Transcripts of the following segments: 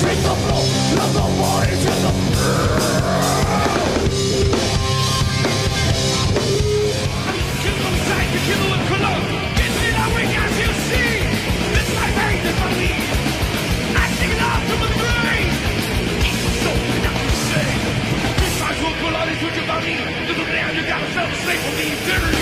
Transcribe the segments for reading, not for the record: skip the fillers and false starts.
Drink the flow, love the body to the kill them sight, you kill them with cologne. This is how we got you see. This life ain't if I leave. I sing it out from the grave. Eat the soul and not the same. This life will pull out his future body. Look around, you got yourself a slave for me, dirty.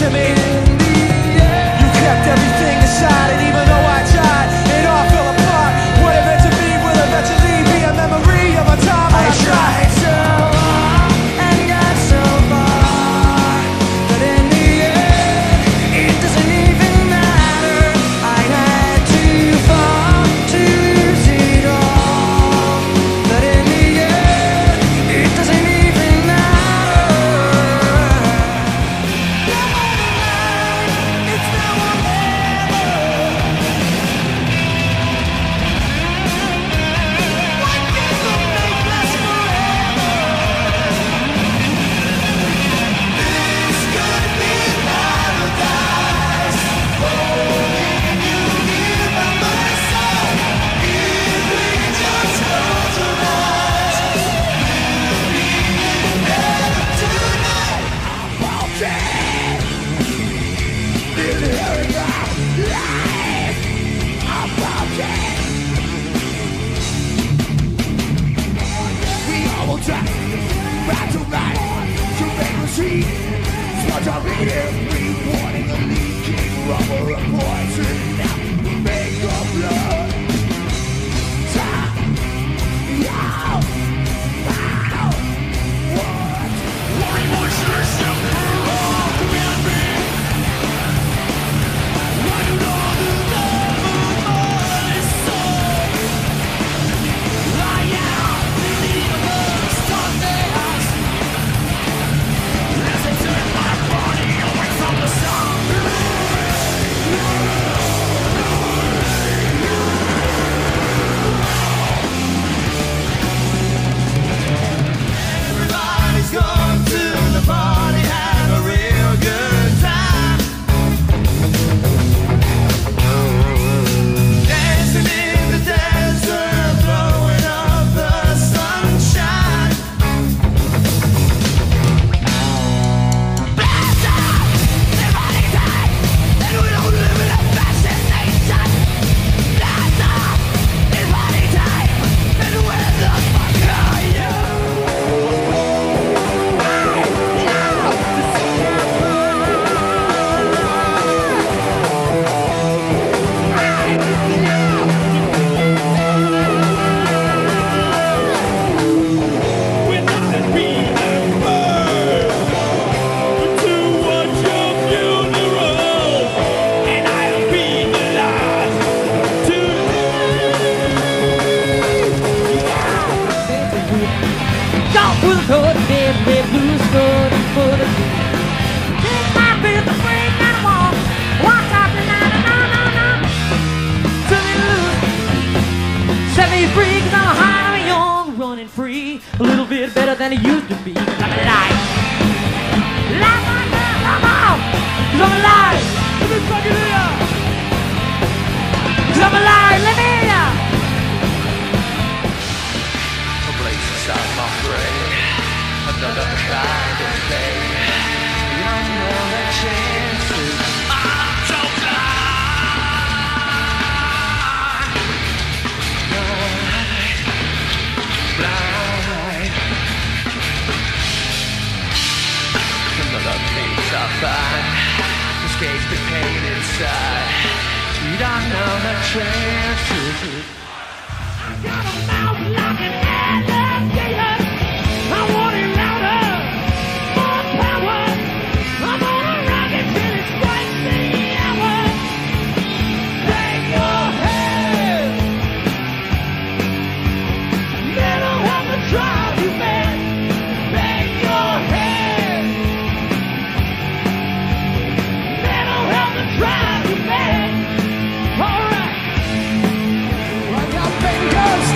to me. You kept everything aside, and even though I tried, it all fell apart. What it meant to be will eventually be a memory of a time I tried so hard and got so far, but in the end, it doesn't even matter. I had to fall to lose it all, but in the end, it doesn't even matter. Now I'm alive, it's now or never. What gives will make us forever? This could be paradise. Holding you near by my side. If we just close our eyes, we'll be in heaven tonight. I'm walking in the area of life. I'm walking. We all will try, back to life, to make us see. Smothering every warning, a leaking rubber, a poison that will make your blood. Time, yeah, wow, what? Why must you suffer all with me? Why do all the love of my soul lie out in the universe of chaos? As I turn my body away from the sun. Everybody's gone to the party, have a real good time. Dancing in the desert, throwing up the sunshine. Blast off! Everybody die! And we don't live in a fashion nation! Blast off! Everybody die! And where the fuck are you? We're nothing, we have burned. But to watch your funeral, and I'll be the last to leave. Go through the cold, bed, red blues, cold and full of you. Take my breath away, gotta walk, walk out the night, no, till it lose. Set me free, cause I'm high, I'm young, running free. A little bit better than I used to be. 'Cause I'm alive. Life on earth, I'm out. 'Cause I'm alive. Let me fucking hear. 'Cause I'm alive, let me hear. A blaze inside my brain, another kind of pain. One more chance to blind. Another place I find escapes the pain inside. Need another chance to drive you mad. Alright, I got fingers.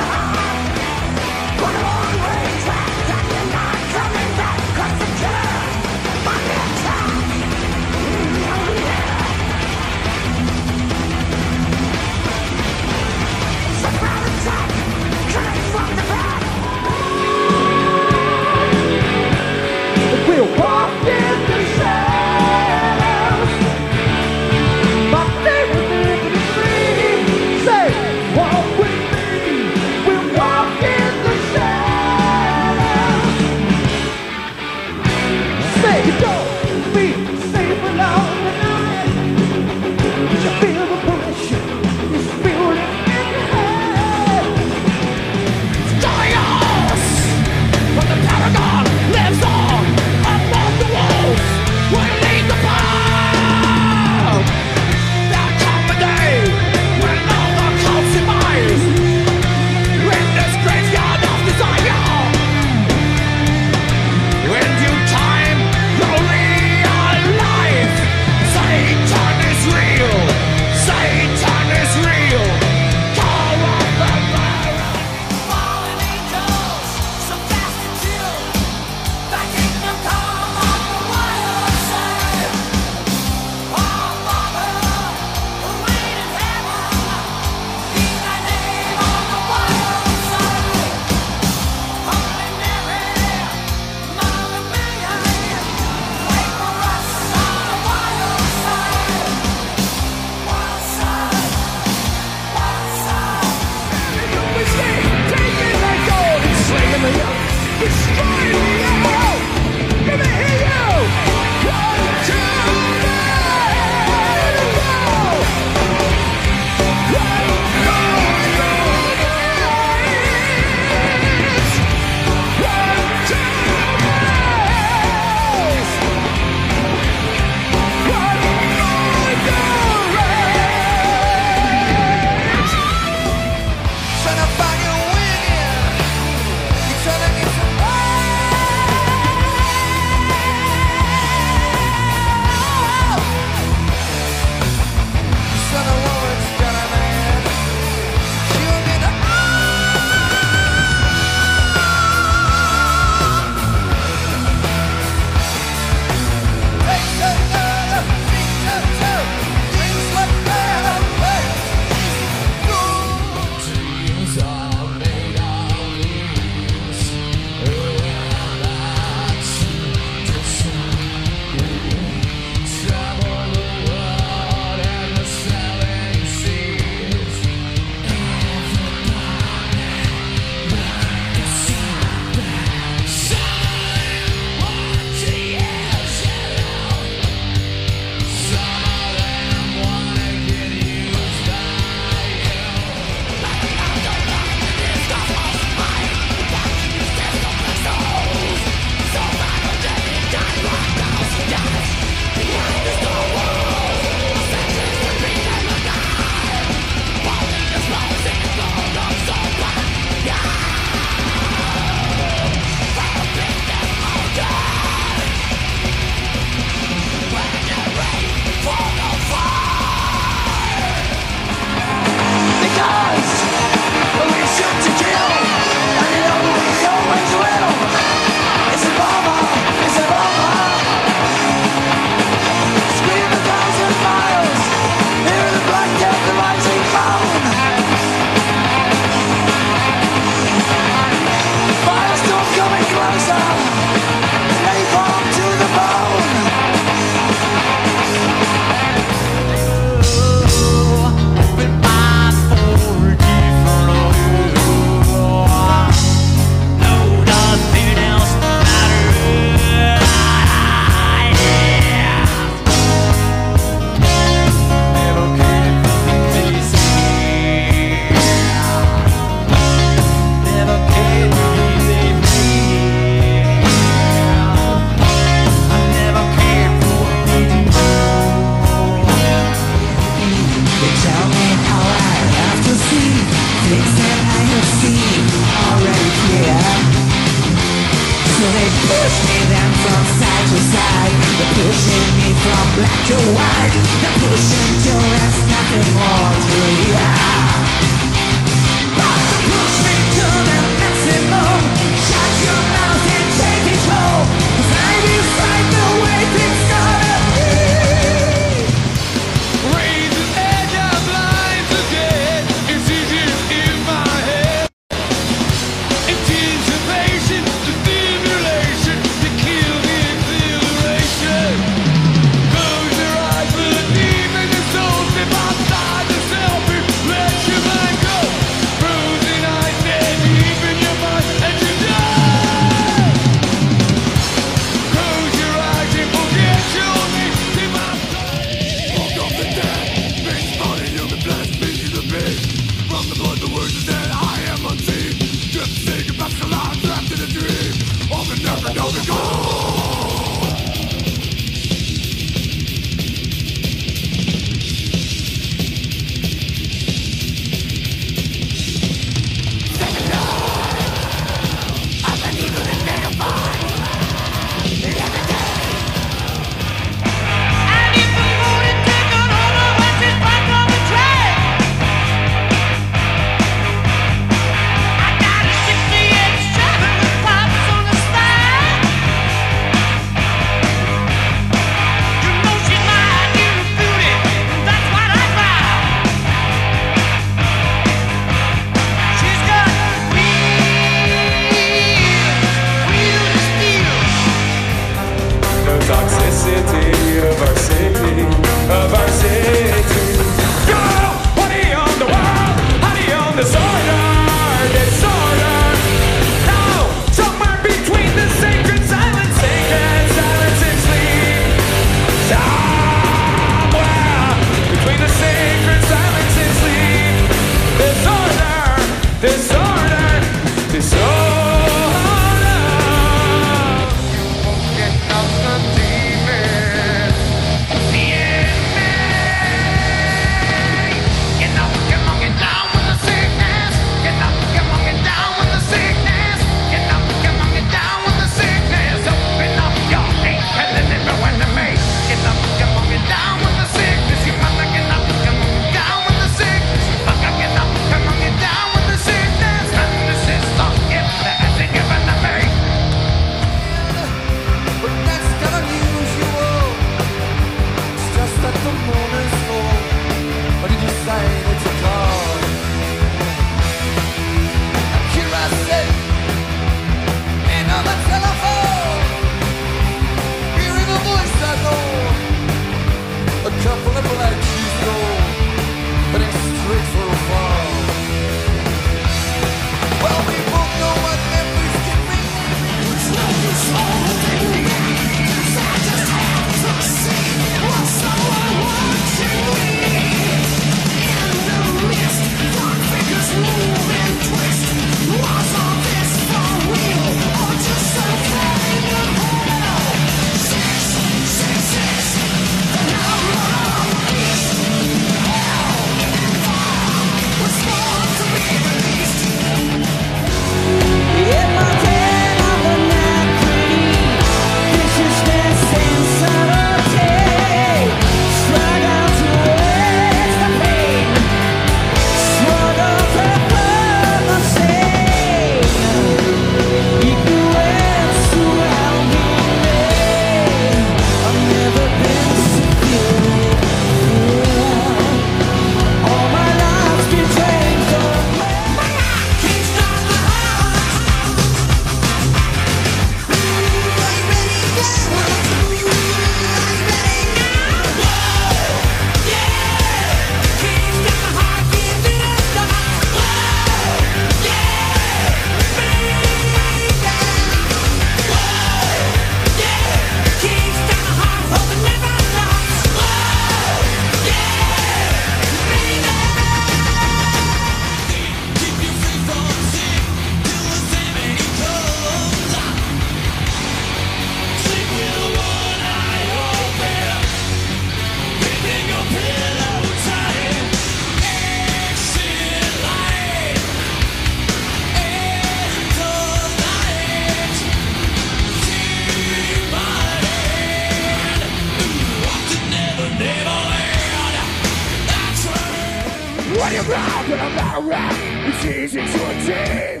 talking about rap, it's easy to attain.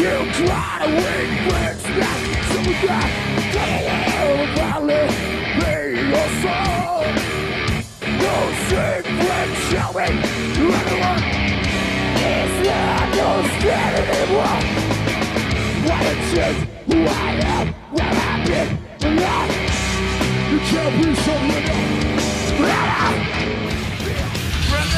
You try to win, but expect someone that got away valley, be your soul. No secret showing to anyone. It's not your skin anymore. What it is, who I am, where I've been, and not. You can't be so little. Brother will kill brother.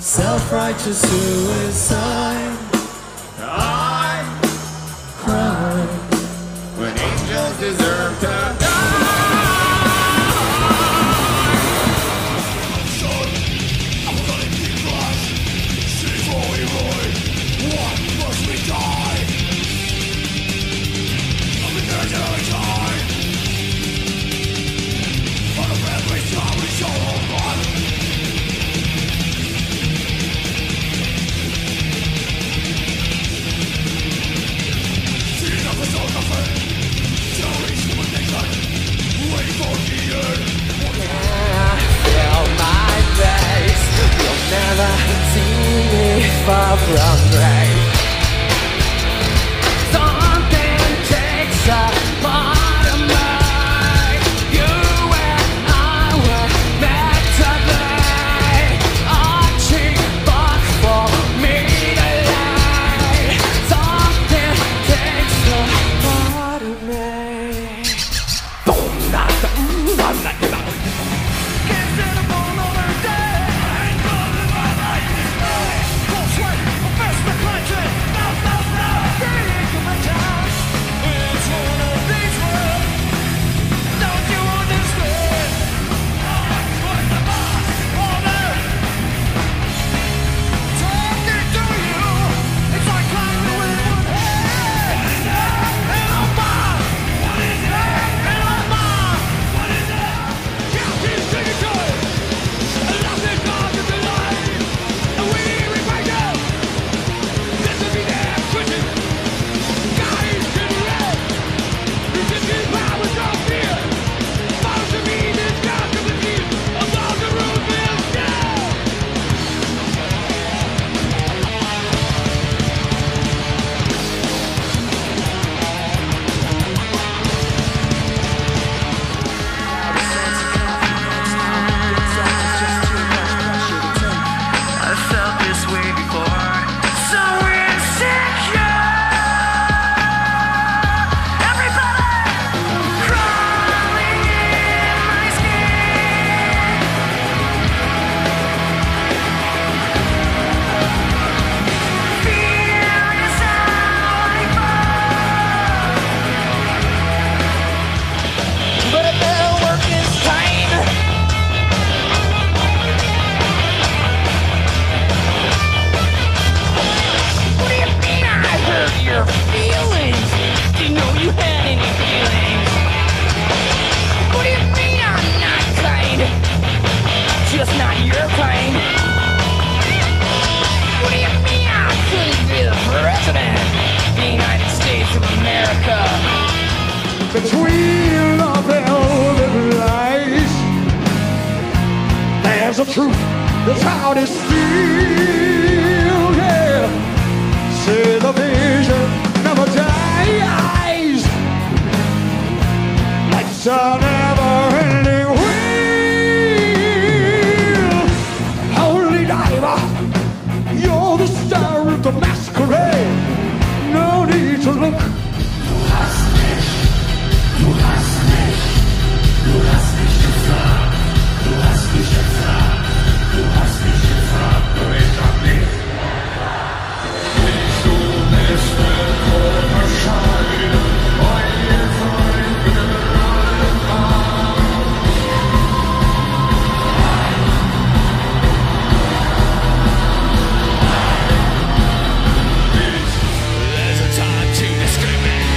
Self-righteous suicide, I cry when angels deserve to die. Son, I'm gonna keep us. See for evil. What must we die? I'm in there till I die. On a family time, we shall all far from right. Something takes a part of me. You and I were meant to be. A cheap box for me to lie. Something takes a part of me. Don't knock the America. The tween of their own lies. There's a truth that's hard to steal, yeah. Say the vision never dies. Lights are never ending wheel. Holy diver, you're the star of the masquerade. No need to look. Du hast mich, du hast mich, du hast mich gefragt, du hast mich gefragt, du hast mich gefragt, nur ich hab nicht. Willst du nicht mehr kommen schauen, meine Freunde rollen an? There's a time to discriminate.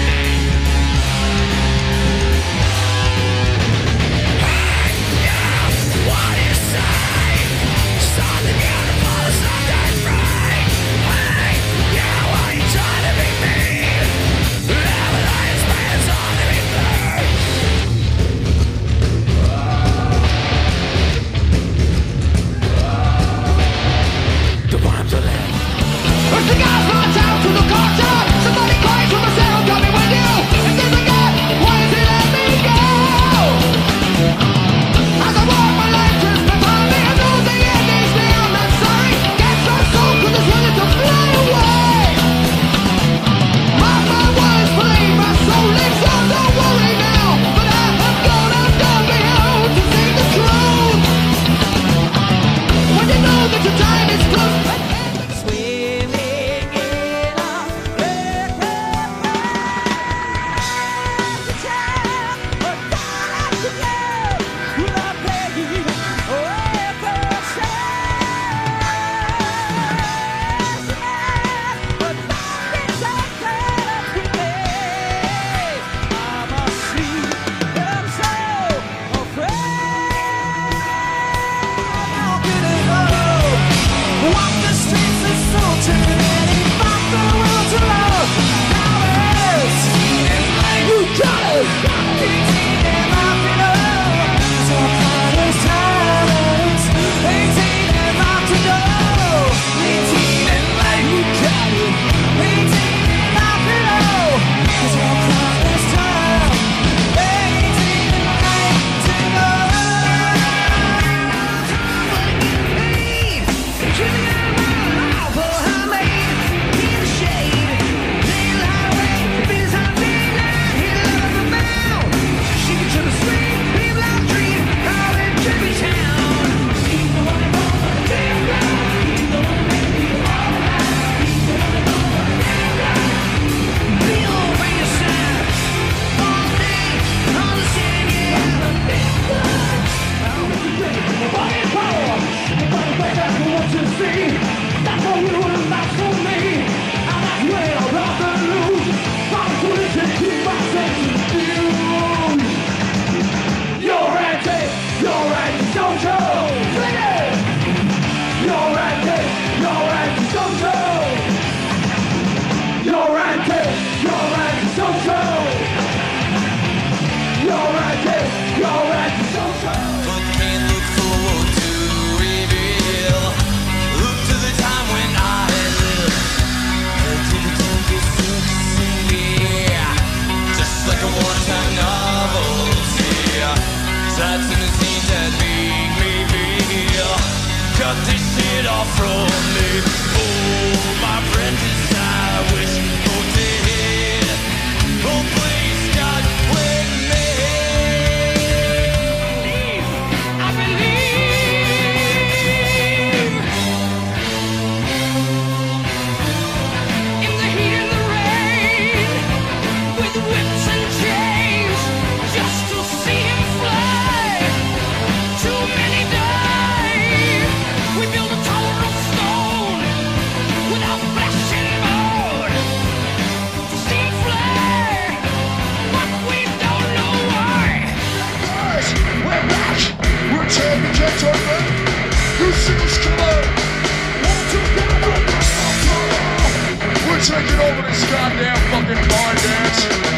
Take it over this goddamn fucking bar dance.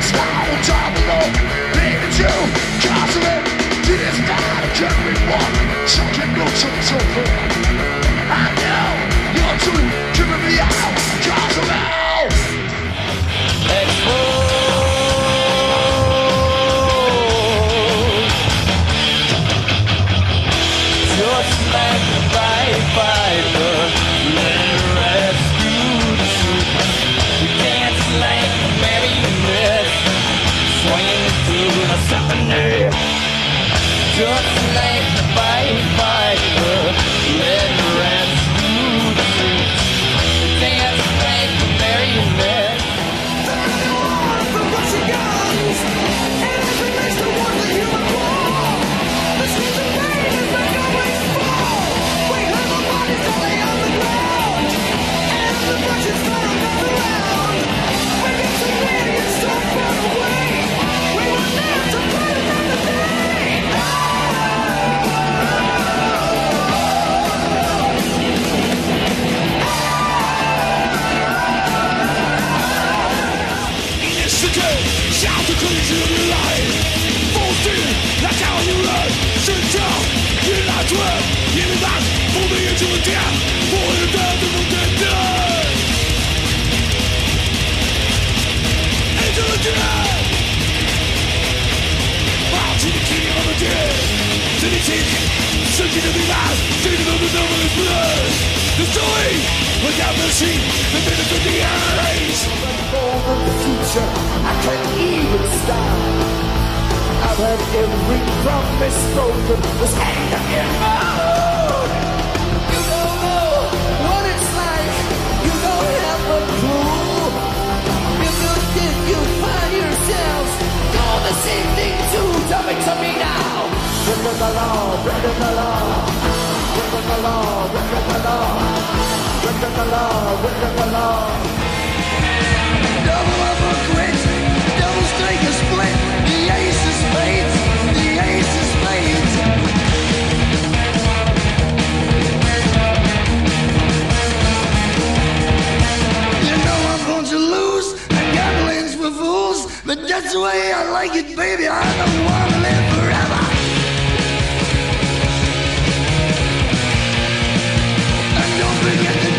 Forget